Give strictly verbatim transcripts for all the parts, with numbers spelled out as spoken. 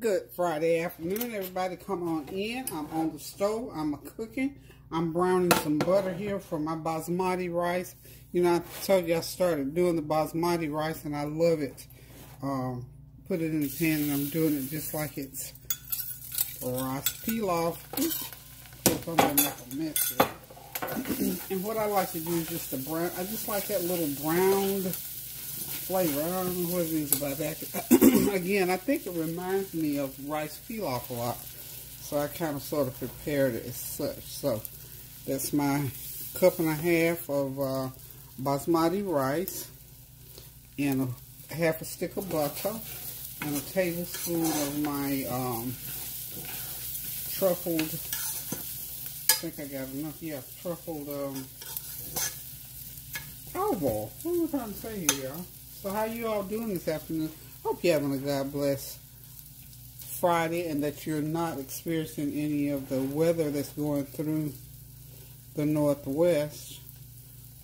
Good Friday afternoon, everybody. Come on in. I'm on the stove. I'm a cooking. I'm browning some butter here for my basmati rice. You know, I told you I started doing the basmati rice, and I love it. Um, put it in the pan, and I'm doing it just like it's rice pilaf. Oops, I'm gonna make a mess here. And what I like to do is just the brown. I just like that little browned flavor. I don't know what it is about that. Again, I think it reminds me of rice pilaf a lot, so I kind of sort of prepared it as such. So that's my cup and a half of uh, basmati rice, and a half a stick of butter, and a tablespoon of my um, truffled. I think I got enough. Yeah, truffled um, olive oil. What am I trying to say here, y'all? So how you all doing this afternoon? Hope you're having a God bless Friday, and that you're not experiencing any of the weather that's going through the Northwest.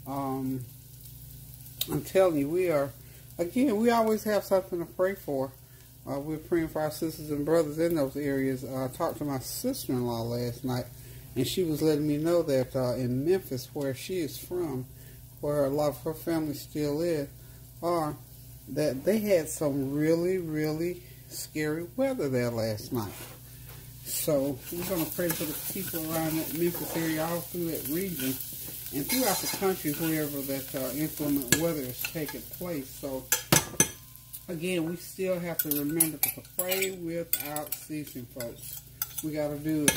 Um, I'm telling you, we are, again, we always have something to pray for. Uh, we're praying for our sisters and brothers in those areas. Uh, I talked to my sister-in-law last night, and she was letting me know that uh, in Memphis, where she is from, where a lot of her family still is, are that they had some really, really scary weather there last night. So we're going to pray for the people around that Memphis area, all through that region, and throughout the country, wherever that uh, inclement weather is taking place. So again, we still have to remember to pray without ceasing, folks. We got to do it,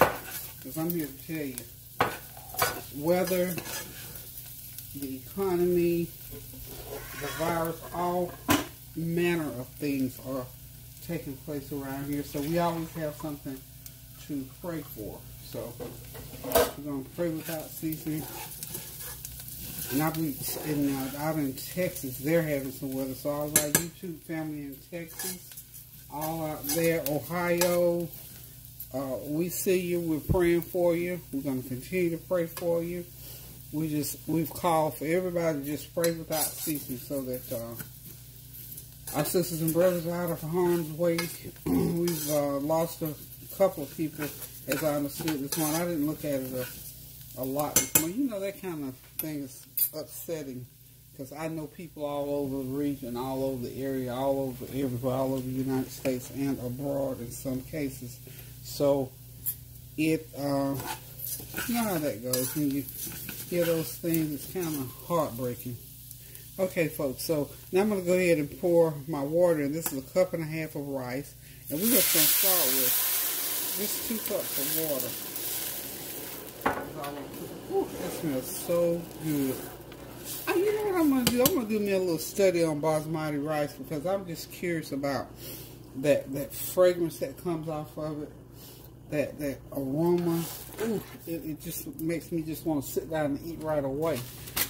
because I'm here to tell you, weather, the economy, the virus, all manner of things are taking place around here. So we always have something to pray for. So we're going to pray without ceasing. And I've been in, uh, out in Texas, they're having some weather. So all our YouTube family in Texas, all out there, Ohio, uh, we see you. We're praying for you. We're going to continue to pray for you. We just, we've called for everybody to just pray without ceasing, so that uh, our sisters and brothers are out of harm's way. We've uh, lost a couple of people, as I understood this morning. I didn't look at it a, a lot this morning. You know, that kind of thing is upsetting, because I know people all over the region, all over the area, all over everywhere, all over the United States and abroad in some cases. So it, uh, you know how that goes when you hear those things. It's kind of heartbreaking. Okay, folks, so now I'm going to go ahead and pour my water in. This is a cup and a half of rice, and we're just going to start with just two cups of water. Ooh, that smells so good. Oh, you know what I'm going to do? I'm going to do me a little study on basmati rice, because I'm just curious about that, that fragrance that comes off of it. That, that aroma, ooh, it, it just makes me just want to sit down and eat right away.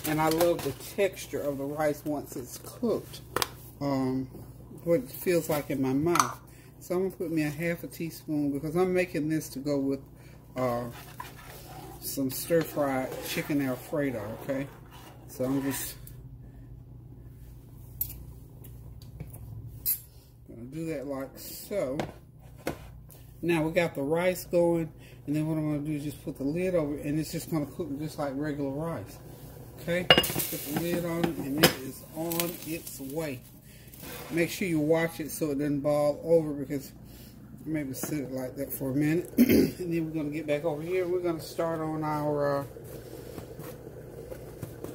And I love the texture of the rice once it's cooked, um, what it feels like in my mouth. So I'm going to put me a half a teaspoon, because I'm making this to go with uh, some stir-fried chicken Alfredo, okay? So I'm just going to do that like so. Now we got the rice going, and then what I'm going to do is just put the lid over, and it's just going to cook just like regular rice. Okay? Put the lid on, and it is on its way. Make sure you watch it so it doesn't boil over, because maybe sit it like that for a minute. And then we're going to get back over here. We're going to start on our uh,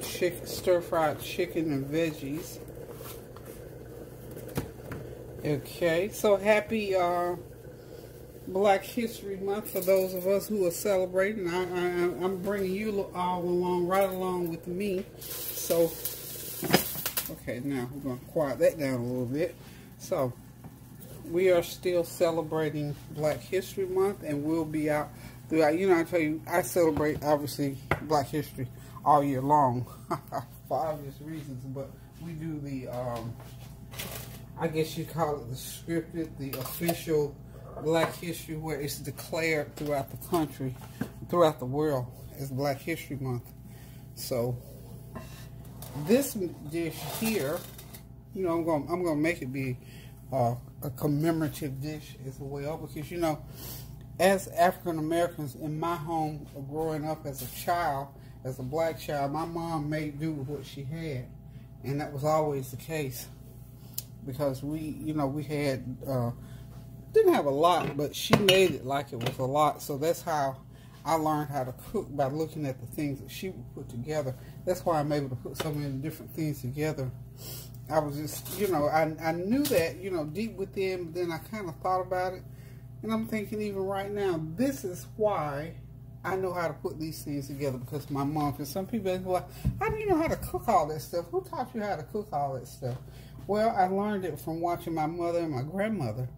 chick, stir-fried chicken and veggies. Okay, so happy... Uh, Black History Month for those of us who are celebrating. I, I, I'm bringing you all along, right along with me. So, okay, now we're going to quiet that down a little bit. So, we are still celebrating Black History Month, and we'll be out throughout. You know, I tell you, I celebrate, obviously, Black History all year long for obvious reasons, but we do the, um, I guess you call it the scripted, the official Black History, where it's declared throughout the country, throughout the world, as Black History Month. So this dish here, you know, I'm gonna I'm gonna make it be uh, a commemorative dish as well, because, you know, as African Americans, in my home, growing up as a child, as a black child, my mom made do with what she had, and that was always the case, because we, you know, we had, uh, didn't have a lot, but she made it like it was a lot, so that's how I learned how to cook, by looking at the things that she would put together. That's why I'm able to put so many different things together. I was just, you know, I, I knew that, you know, deep within, but then I kind of thought about it, and I'm thinking even right now, this is why I know how to put these things together, because my mom, because some people are like, how do you know how to cook all that stuff? Who taught you how to cook all that stuff? Well, I learned it from watching my mother and my grandmother,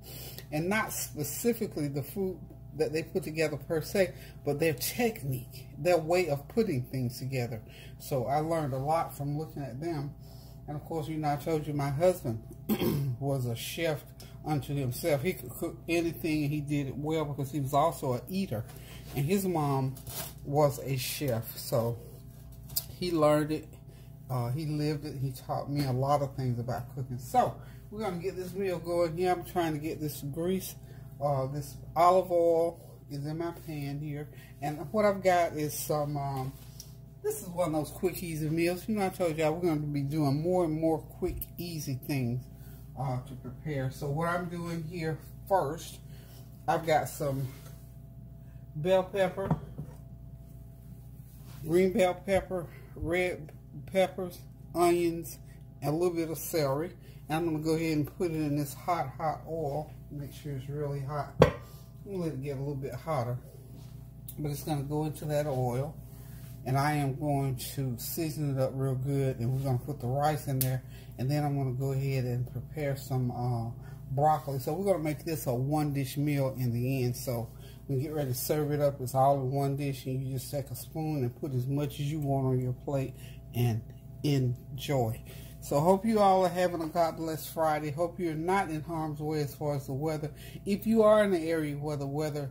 and not specifically the food that they put together per se, but their technique, their way of putting things together. So I learned a lot from looking at them. And of course, you know, I told you my husband was a chef unto himself. He could cook anything, and he did it well, because he was also an eater. And his mom was a chef, so he learned it, uh, he lived it, he taught me a lot of things about cooking. So we're going to get this meal going here. I'm trying to get this grease, uh, this olive oil is in my pan here. And what I've got is some, um, this is one of those quick, easy meals. You know, I told y'all we're going to be doing more and more quick, easy things uh, to prepare. So what I'm doing here first, I've got some bell pepper, green bell pepper, red peppers, onions, and a little bit of celery. And I'm going to go ahead and put it in this hot, hot oil. Make sure it's really hot. I'm going to let it get a little bit hotter. But it's going to go into that oil. And I am going to season it up real good. And we're going to put the rice in there. And then I'm going to go ahead and prepare some uh, broccoli. So we're going to make this a one-dish meal in the end. So when you get ready to serve it up, it's all in one dish. And you just take a spoon and put as much as you want on your plate and enjoy. So hope you all are having a God bless Friday. Hope you're not in harm's way as far as the weather. If you are in the area where the weather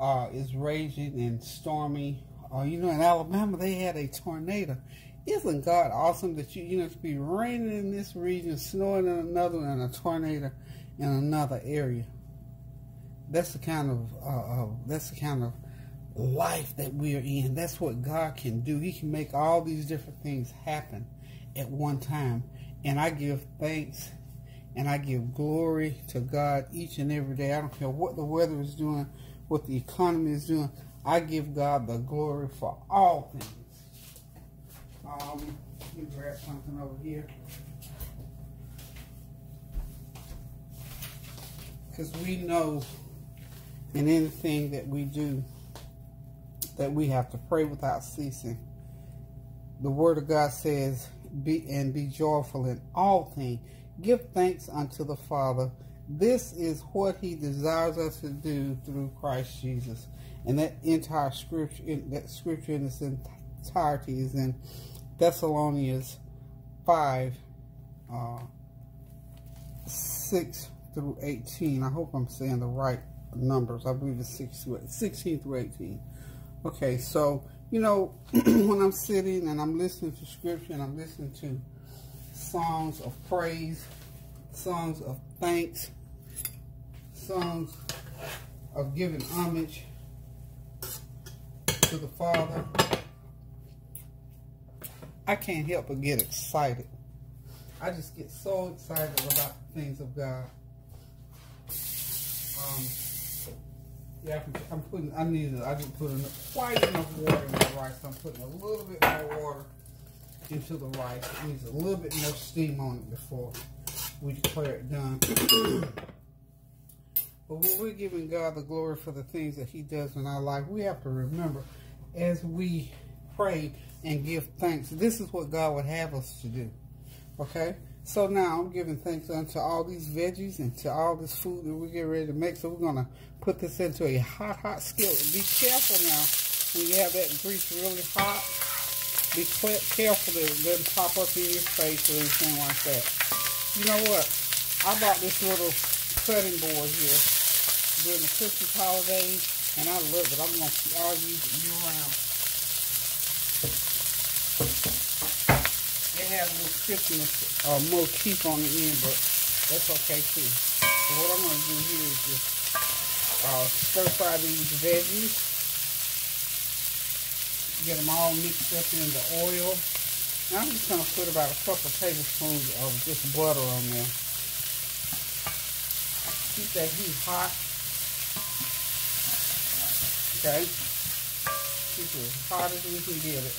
uh, is raging and stormy, oh, you know, in Alabama, they had a tornado. Isn't God awesome that you, you know, it's be raining in this region, snowing in another, and a tornado in another area? That's the kind of, uh, uh, that's the kind of life that we are in. That's what God can do. He can make all these different things happen at one time. And I give thanks and I give glory to God each and every day. I don't care what the weather is doing, what the economy is doing. I give God the glory for all things. Um, let me grab something over here, because we know in anything that we do that we have to pray without ceasing. The Word of God says, "Be and be joyful in all things. Give thanks unto the Father. This is what He desires us to do through Christ Jesus." And that entire scripture, that scripture in its entirety, is in Thessalonians five, uh, six through eighteen. I hope I'm saying the right numbers. I believe it's six through sixteen through eighteen. Okay, so you know, when I'm sitting and I'm listening to scripture and I'm listening to songs of praise, songs of thanks, songs of giving homage to the Father, I can't help but get excited. I just get so excited about the things of God. Um, yeah, I'm putting, I need, I didn't put enough, quite enough water in the rice. I'm putting a little bit more water into the rice. It needs a little bit more steam on it before we declare it done. But when we're giving God the glory for the things that He does in our life, we have to remember, as we pray and give thanks, this is what God would have us to do. Okay? So now I'm giving thanks unto all these veggies and to all this food that we get ready to make. So we're going to put this into a hot, hot skillet. Be careful now when you have that grease really hot. Be careful that it doesn't pop up in your face or anything like that. You know what? I bought this little cutting board here during the Christmas holidays, and I love it. I'm going to all use it year round. It has a little crispness or more keep on the end, but that's okay too. So what I'm going to do here is just uh, stir fry these veggies. Get them all mixed up in the oil. And I'm just going to put about a couple of tablespoons of just butter on there. Keep that heat hot. Okay. Keep it as hot as we can get it.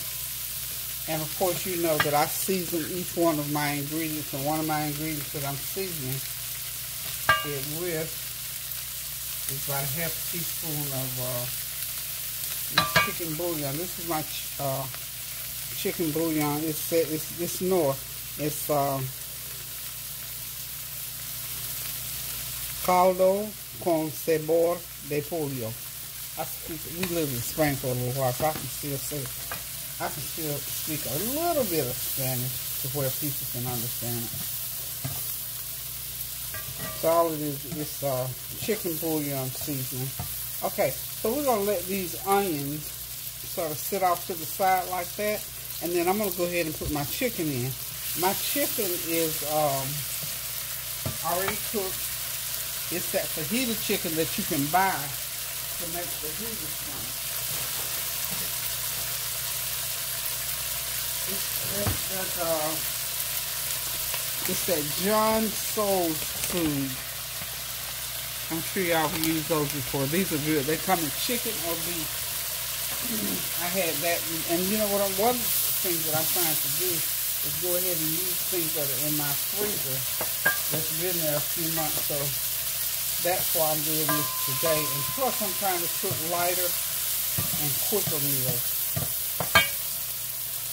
And of course, you know that I season each one of my ingredients, and one of my ingredients that I'm seasoning it with is about a half a teaspoon of uh, my chicken bouillon. This is my ch uh, chicken bouillon. It's it's it's north. It's um, caldo con sabor de pollo. I speak, we live in Spain for a little while, so I can still say. I can still speak a little bit of Spanish to where people can understand it. So all it is is uh, chicken bouillon seasoning. Okay, so we're going to let these onions sort of sit off to the side like that. And then I'm going to go ahead and put my chicken in. My chicken is um, already cooked. It's that fajita chicken that you can buy to make fajita from. It's that, uh, it's that John Soul's food. I'm sure y'all have used those before. These are good. They come in chicken or beef. I had that. And you know what? I'm, one of the things that I'm trying to do is go ahead and use things that are in my freezer that's been there a few months. So that's why I'm doing this today. And plus, I'm trying to cook lighter and quicker meals.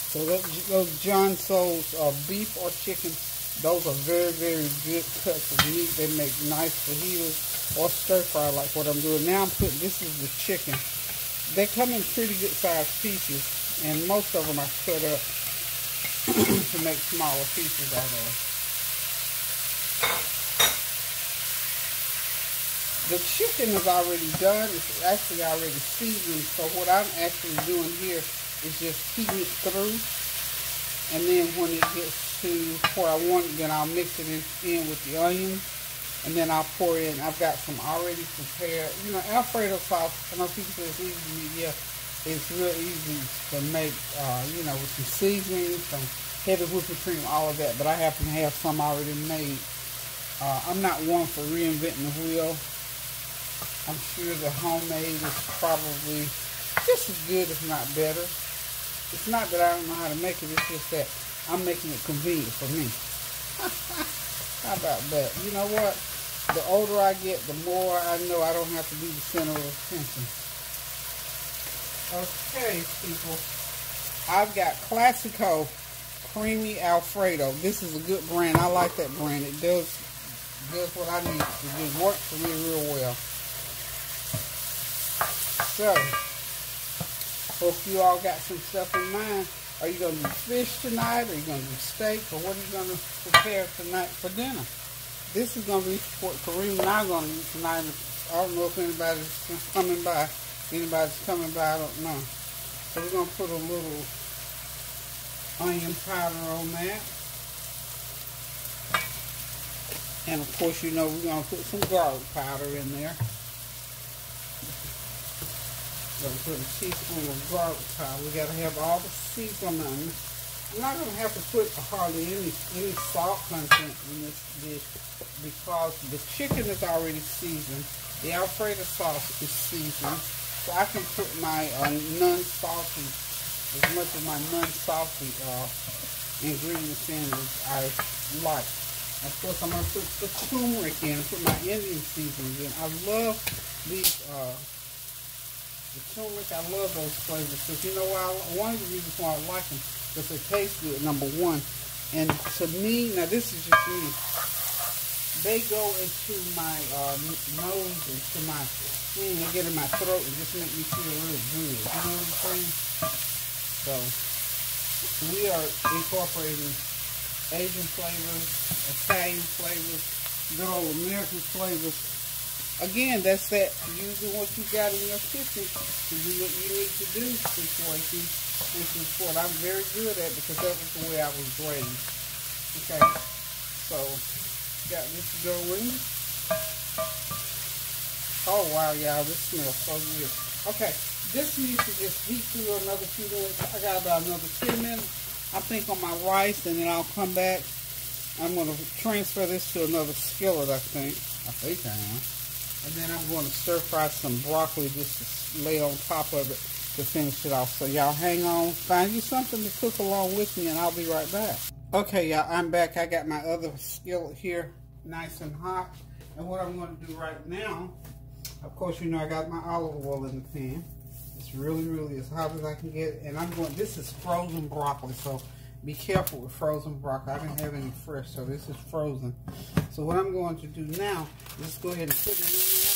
So those John Soul's uh, beef or chicken, those are very, very good cuts of meat. They make nice fajitas or stir fry like what I'm doing. Now I'm putting, this is the chicken. They come in pretty good sized pieces, and most of them are cut up to make smaller pieces out of. The chicken is already done. It's actually already seasoned. So what I'm actually doing here, it's just heating it through, and then when it gets to where I want it, then I'll mix it in, in with the onions, and then I'll pour in. I've got some already prepared. You know, Alfredo sauce, I know people say it's easy to make. Yeah, it's real easy to make, uh, you know, with some seasoning, some heavy whipping cream, all of that, but I happen to have some already made. Uh, I'm not one for reinventing the wheel. I'm sure the homemade is probably just as good, if not better. It's not that I don't know how to make it, it's just that I'm making it convenient for me. How about that? You know what? The older I get, the more I know I don't have to be the center of attention. Okay, people. I've got Classico Creamy Alfredo. This is a good brand. I like that brand. It does, does what I need to do. It works for me real well. So, hope you all got some stuff in mind. Are you going to do fish tonight? Are you going to do steak? Or what are you going to prepare tonight for dinner? This is going to be what Kareem and I are going to do tonight. I don't know if anybody's coming by. Anybody's coming by, I don't know. So we're going to put a little onion powder on that. And of course, you know, we're going to put some garlic powder in there. Going to put a teaspoon of garlic powder. We got to have all the seasoning. I'm not going to have to put hardly any, any salt content in this dish because the chicken is already seasoned. The Alfredo sauce is seasoned. So I can put my uh, non-salty, as much of my non-salty uh, ingredients in as I like. Of course, I'm going to put the turmeric in and put my Indian seasonings in. I love these... Uh, The turmeric, I love those flavors because you know why? One of the reasons why I like them is they taste good, number one. And to me, now this is just me, they go into my uh, nose and to my skin and get in my throat and just make me feel real good. You know what I'm saying? So, we are incorporating Asian flavors, Italian flavors, good old American flavors. Again, that's that using what you got in your kitchen to do what you need to do situation, which is what I'm very good at because that was the way I was raised. Okay, so got this going. Oh wow, y'all, this smells so good. Okay, this needs to just heat through another few minutes. I got about another ten minutes, I think, on my rice, and then I'll come back. I'm going to transfer this to another skillet, I think. I think I am. And then I'm going to stir fry some broccoli just to lay on top of it to finish it off. So y'all hang on, find you something to cook along with me, and I'll be right back. Okay, y'all, I'm back. I got my other skillet here, nice and hot. And what I'm going to do right now, of course, you know I got my olive oil in the pan. It's really, really as hot as I can get. And I'm going, this is frozen broccoli, so be careful with frozen broccoli. I didn't have any fresh, so this is frozen. So what I'm going to do now is just go ahead and put it in there.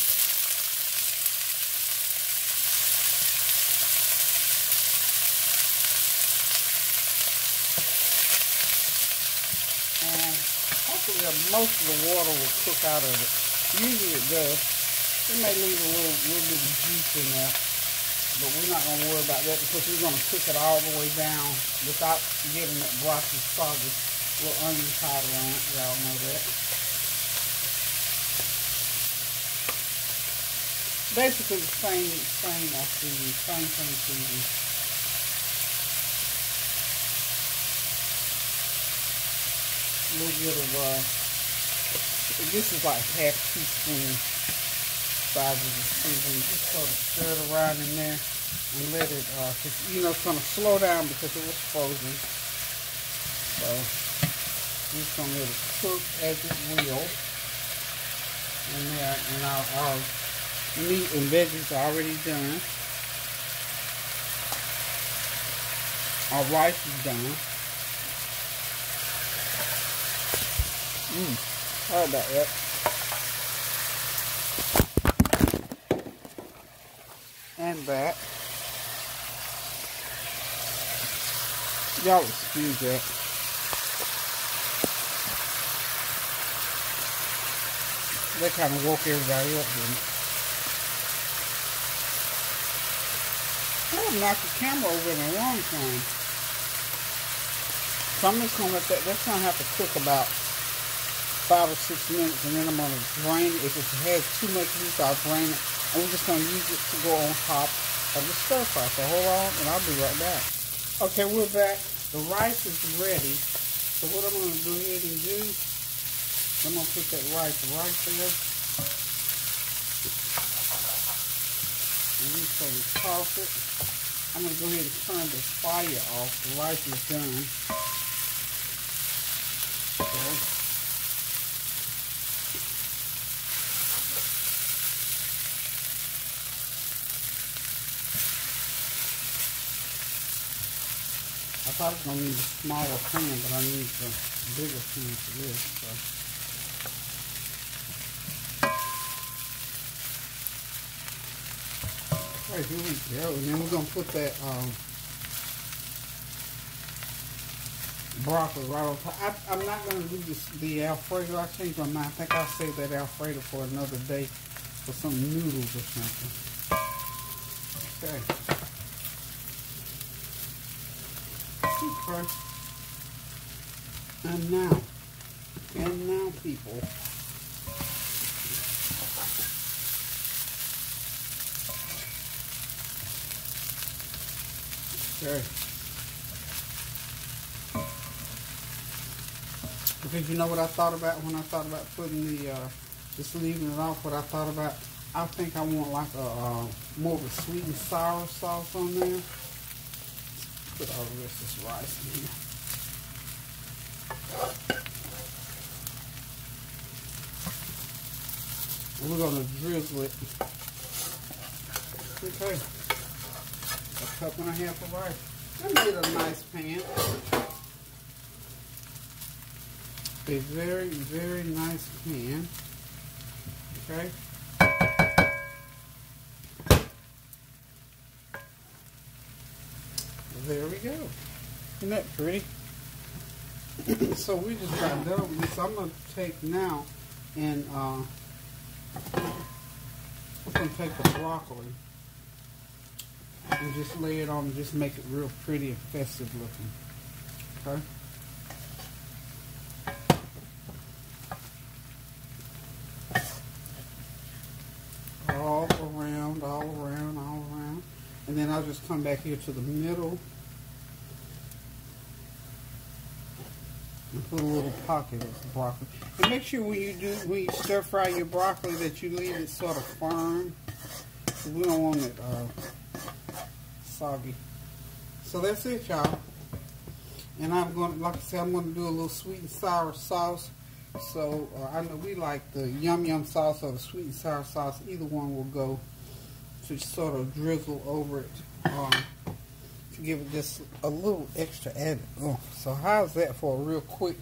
And hopefully most of the water will cook out of it. Usually it does. It may leave a little, little bit of juice in there, but we're not going to worry about that because we're going to cook it all the way down without getting that blocky soggy little onion powder on it. Y'all know that. Basically the same, same I see, same thing to you. A little bit of, uh, this is like half teaspoon. Size of the seasoning, just sort of stir it around in there and let it, uh, cause, you know, it's going to slow down because it was frozen. So, just going to let it cook as it will. And, uh, and our, our meat and veggies are already done. Our rice is done. Mmm, sorry about that. And that. Y'all excuse that. That kind of woke everybody up, didn't it? Oh, knocked the camera over in a long time. So I'm just gonna let that, that's gonna have to cook about five or six minutes, and then I'm gonna drain it. If it has too much juice, I'll drain it. And we're just going to use it to go on top of the stir fry. So hold on, and I'll be right back. Okay, we're back. The rice is ready. So what I'm going to go ahead and do, I'm going to put that rice right there. And we can toss it. I'm going to go ahead and turn the fire off. The rice is done. Okay. I thought I was going to need a smaller pan, but I need a bigger pan for this. So. Alright, here we go. And then we're going to put that um, broccoli right on top. I, I'm not going to do this, the Alfredo. I changed my mind. I think I'll save that Alfredo for another day for some noodles or something. Okay. First. And now, and now, people, okay, because you know what I thought about when I thought about putting the, uh, just leaving it off, what I thought about, I think I want like a, uh, more of a sweet and sour sauce on there. Put all the rest of this rice in here. And we're going to drizzle it. Okay. A cup and a half of rice. Let me get a nice pan. A very, very nice pan. Okay. There we go. Isn't that pretty? So we just got done with this. I'm going to take now and uh, I'm going to take the broccoli and just lay it on and just make it real pretty and festive looking. Okay? around, all around, all around. And then I'll just come back here to the middle and put a little pocket of broccoli. And make sure when you do, when you stir fry your broccoli, that you leave it sort of firm. We don't want it uh, soggy. So that's it, y'all. And I'm going to, like I said, I'm going to do a little sweet and sour sauce. So uh, I know we like the yum yum sauce or the sweet and sour sauce. Either one will go to sort of drizzle over it um, to give it just a little extra added. Oh, so how's that for a real quick?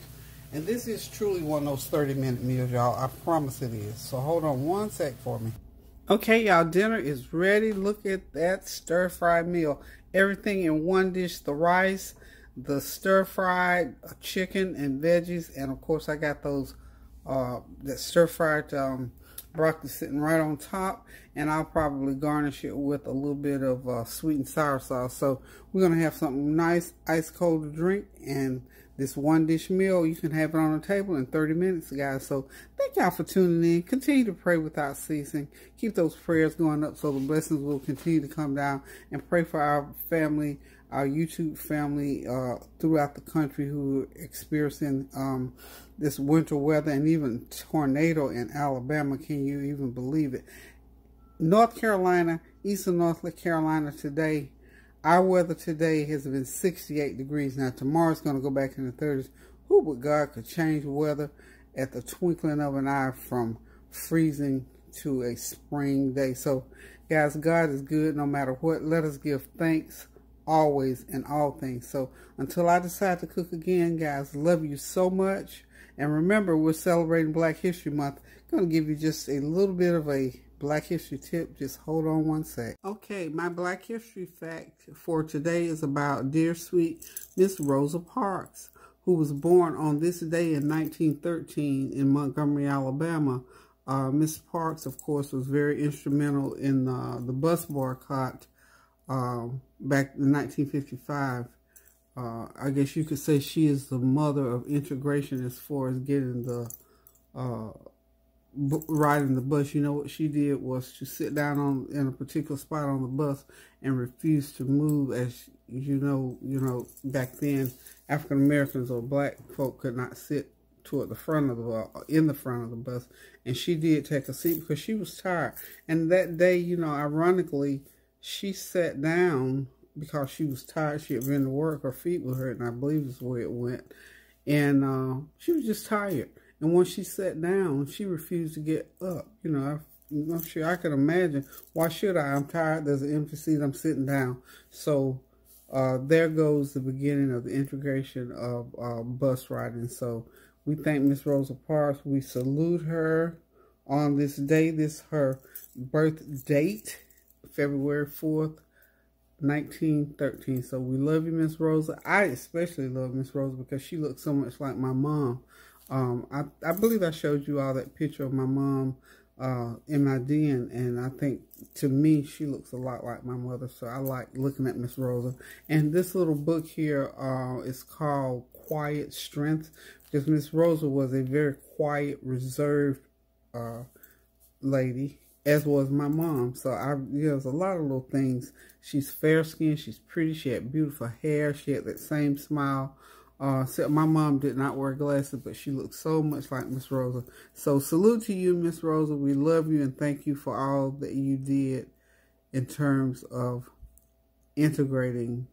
And this is truly one of those thirty minute meals, y'all. I promise it is. So hold on one sec for me. Okay, y'all, dinner is ready. Look at that stir-fried meal. Everything in one dish, the rice, the stir-fried chicken and veggies, and of course I got those, uh, that stir-fried um, broccoli sitting right on top, and I'll probably garnish it with a little bit of uh, sweet and sour sauce. So we're going to have something nice, ice cold to drink, and this one dish meal, you can have it on the table in thirty minutes, guys. So thank y'all for tuning in. Continue to pray without ceasing. Keep those prayers going up so the blessings will continue to come down. And pray for our family, our YouTube family uh, throughout the country who are experiencing um, this winter weather and even tornado in Alabama. Can you even believe it? North Carolina, eastern North Carolina today, our weather today has been sixty-eight degrees. Now, tomorrow's going to go back in the thirties. Who but God could change weather at the twinkling of an eye from freezing to a spring day. So, guys, God is good no matter what. Let us give thanks always in all things. So, until I decide to cook again, guys, love you so much. And remember, we're celebrating Black History Month. I'm going to give you just a little bit of a Black History tip. Just hold on one sec. Okay, my Black History fact for today is about dear sweet Miss Rosa Parks, who was born on this day in nineteen thirteen in Montgomery, Alabama. Uh, Miss Parks, of course, was very instrumental in uh, the bus boycott uh, back in nineteen fifty-five. Uh, I guess you could say she is the mother of integration as far as getting the uh, riding the bus. You know what she did was to sit down on in a particular spot on the bus and refuse to move. As you know, you know back then African Americans or black folk could not sit toward the front of the bus, in the front of the bus, and she did take a seat because she was tired. And that day, you know, ironically, she sat down because she was tired. She had been to work, her feet were hurting, I believe is where it went, and uh, she was just tired. And when she sat down, she refused to get up. You know, I, I'm sure I can imagine. Why should I? I'm tired. There's an empty seat. I'm sitting down. So uh, there goes the beginning of the integration of uh, bus riding. So we thank Miss Rosa Parks. We salute her on this day. This her birth date, February fourth, nineteen thirteen. So we love you, Miss Rosa. I especially love Miss Rosa because she looks so much like my mom. Um, I, I believe I showed you all that picture of my mom uh, in my den, and I think, to me, she looks a lot like my mother, so I like looking at Miss Rosa. And this little book here uh, is called Quiet Strength, because Miss Rosa was a very quiet, reserved uh, lady, as was my mom. So I, you know, there's a lot of little things. She's fair-skinned, she's pretty, she had beautiful hair, she had that same smile. Uh, so my mom did not wear glasses, but she looked so much like Miss Rosa. So salute to you, Miss Rosa. We love you and thank you for all that you did in terms of integrating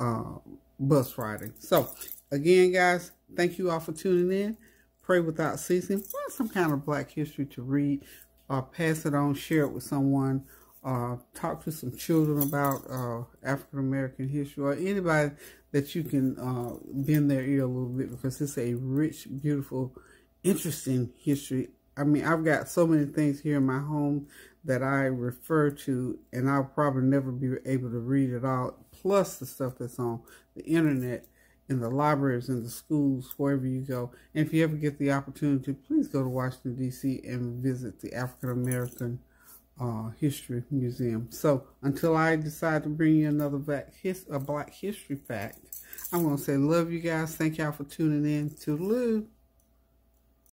uh, bus riding. So again, guys, thank you all for tuning in. Pray without ceasing. Find some kind of Black history to read. Uh, pass it on. Share it with someone. Uh, talk to some children about uh, African-American history, or anybody that you can uh, bend their ear a little bit, because it's a rich, beautiful, interesting history. I mean, I've got so many things here in my home that I refer to, and I'll probably never be able to read it all, plus the stuff that's on the internet, in the libraries, in the schools, wherever you go. And if you ever get the opportunity, please go to Washington, D C and visit the African-American Uh, History Museum. So until I decide to bring you another black, his, uh, black history fact, I'm going to say love you guys. Thank y'all for tuning in. Toodaloo.